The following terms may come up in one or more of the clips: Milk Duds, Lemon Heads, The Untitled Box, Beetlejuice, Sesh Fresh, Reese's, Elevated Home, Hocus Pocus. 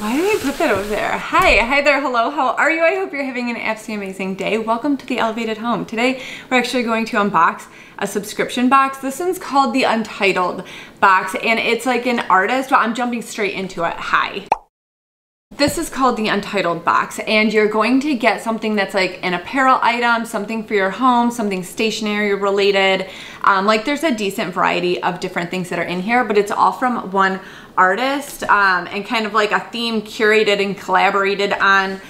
Why did I put that over there? Hi there, hello, how are you? I hope you're having an absolutely amazing day. Welcome to the Elevated Home. Today, we're actually going to unbox a subscription box. This one's called The Untitled Box, and it's like an artist. Well, I'm jumping straight into it. Hi. This is called the Untitled Box, and you're going to get something that's like an apparel item, something for your home, something stationery related. Like there's a decent variety of different things that are in here, but it's all from one artist and kind of like a theme curated and collaborated on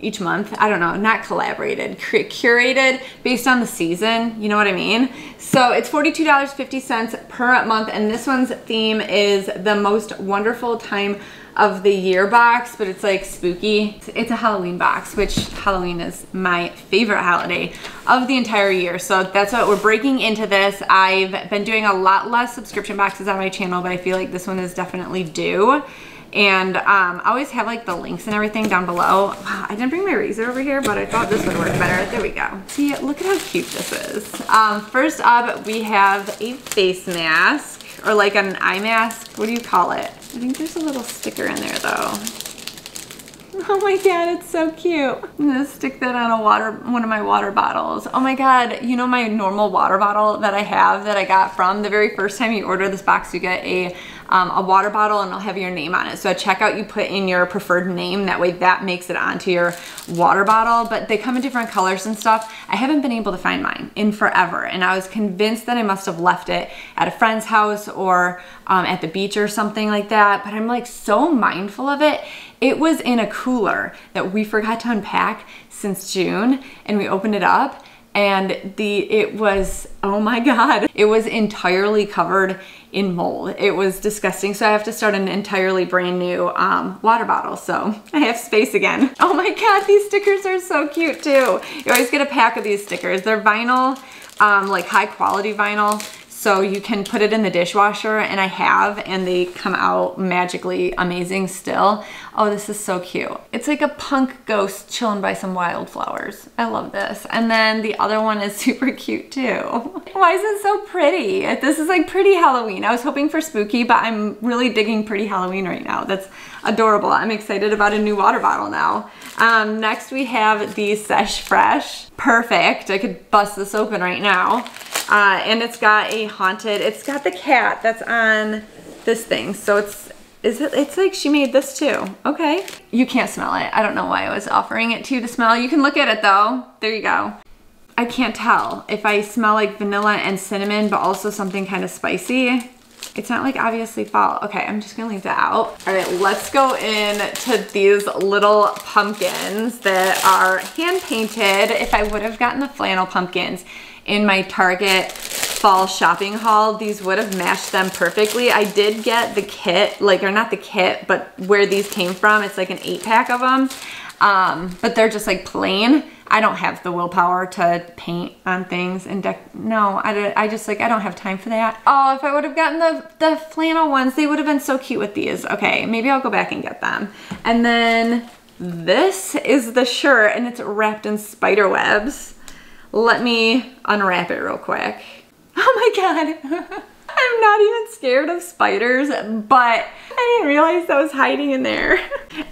each month. I don't know, not collaborated, curated based on the season. You know what I mean? So it's $42.50 per month, and this one's theme is the most wonderful time of the year box, but it's like spooky. It's a Halloween box, which Halloween is my favorite holiday of the entire year. So that's what we're breaking into this. I've been doing a lot less subscription boxes on my channel, but I feel like this one is definitely due. And I always have like the links and everything down below. Wow, I didn't bring my razor over here, but I thought this would work better. There we go. See, look at how cute this is. First up, we have a face mask, or like an eye mask. What do you call it? I think there's a little sticker in there though. Oh my God, it's so cute. I'm gonna stick that on one of my water bottles. Oh my God, you know my normal water bottle that I have that I got from the very first time you order this box, you get a water bottle and it'll have your name on it. So at checkout, you put in your preferred name. That way that makes it onto your water bottle, but they come in different colors and stuff. I haven't been able to find mine in forever. And I was convinced that I must've left it at a friend's house or at the beach or something like that. But I'm like so mindful of it. It was in a cooler that we forgot to unpack since June, and we opened it up and it was, oh my God, it was entirely covered in mold. It was disgusting. So I have to start an entirely brand new water bottle. So I have space again. Oh my God, these stickers are so cute too. You always get a pack of these stickers. They're vinyl, like high quality vinyl. So you can put it in the dishwasher, and I have, and they come out magically amazing still. Oh, this is so cute. It's like a punk ghost chilling by some wildflowers. I love this. And then the other one is super cute too. Why is it so pretty? This is like pretty Halloween. I was hoping for spooky, but I'm really digging pretty Halloween right now. That's adorable. I'm excited about a new water bottle now. Next we have the Sesh Fresh. Perfect. I could bust this open right now. And it's got a haunted, it's got the cat that's on this thing. So it's like she made this too. Okay. You can't smell it. I don't know why I was offering it to you to smell. You can look at it though. There you go. I can't tell if I smell like vanilla and cinnamon, but also something kind of spicy. It's not like obviously fall. Okay, I'm just gonna leave that out. All right, let's go in to these little pumpkins that are hand painted. If I would have gotten the flannel pumpkins in my Target fall shopping haul, these would have matched them perfectly. I did get the kit, like, or not the kit, but where these came from. It's like an 8-pack of them, but they're just like plain. I don't have the willpower to paint on things and I just like, I don't have time for that. Oh, if I would have gotten the flannel ones, they would have been so cute with these. Okay, maybe I'll go back and get them. And then this is the shirt, and it's wrapped in spider webs. Let me unwrap it real quick. Oh my God. I'm not even scared of spiders, but I didn't realize that was hiding in there.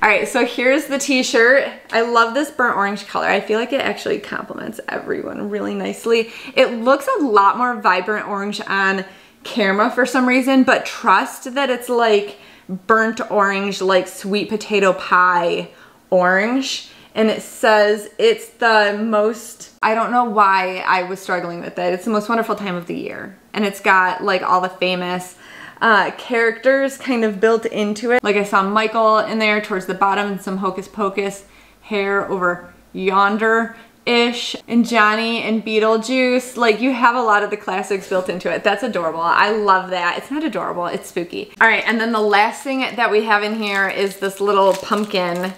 All right, so here's the t-shirt. I love this burnt orange color. I feel like it actually complements everyone really nicely. It looks a lot more vibrant orange on camera for some reason, but trust that it's like burnt orange, like sweet potato pie orange. And it says it's the most, I don't know why I was struggling with it. It's the most wonderful time of the year. And it's got like all the famous characters kind of built into it. Like I saw Michael in there towards the bottom, and some Hocus Pocus hair over yonder-ish, and Johnny and Beetlejuice. Like you have a lot of the classics built into it. That's adorable. I love that. It's not adorable, it's spooky. All right, and then the last thing that we have in here is this little pumpkin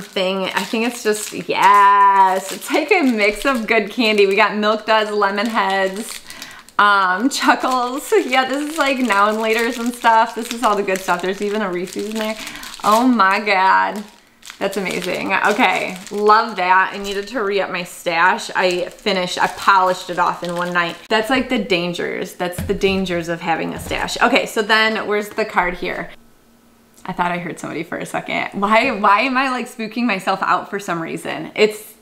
thing. I think it's just, yes, it's like a mix of good candy. We got Milk Duds, Lemon Heads, Chuckles. Yeah, this is like now and laters and stuff. This is all the good stuff. There's even a Reese's in there. Oh my God, that's amazing. Okay, love that. I needed to re-up my stash. I polished it off in one night. That's like the dangers. That's the dangers of having a stash. Okay, so then where's the card here? I thought I heard somebody for a second. Why am I like spooking myself out for some reason? It's,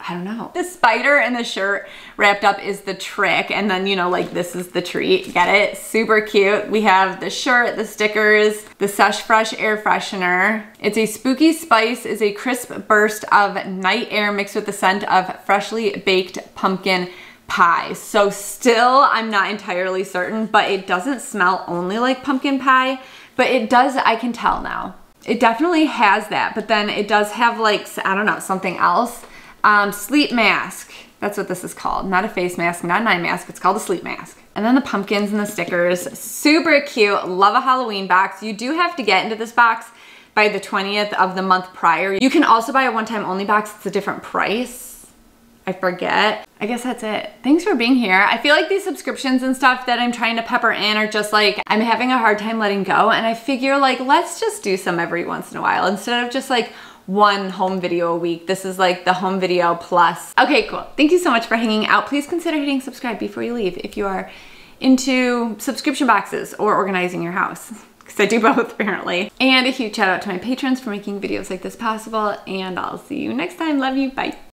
I don't know. The spider and the shirt wrapped up is the trick. And then, you know, like this is the treat. Get it? Super cute. We have the shirt, the stickers, the Sesh Fresh air freshener. It's a spooky spice, is a crisp burst of night air mixed with the scent of freshly baked pumpkin pie. So still, I'm not entirely certain, but it doesn't smell only like pumpkin pie, but it does, I can tell now. It definitely has that, but then it does have like, I don't know, something else. Sleep mask, that's what this is called. Not a face mask, not an eye mask, it's called a sleep mask. And then the pumpkins and the stickers, super cute. Love a Halloween box. You do have to get into this box by the 20th of the month prior. You can also buy a one-time only box, it's a different price. I forget. I guess that's it. Thanks for being here. I feel like these subscriptions and stuff that I'm trying to pepper in are just like, I'm having a hard time letting go, and I figure like, let's just do some every once in a while instead of just like one home video a week. This is like the home video plus. Okay, cool. Thank you so much for hanging out. Please consider hitting subscribe before you leave if you are into subscription boxes or organizing your house, because I do both apparently. And a huge shout out to my patrons for making videos like this possible, and I'll see you next time. Love you. Bye.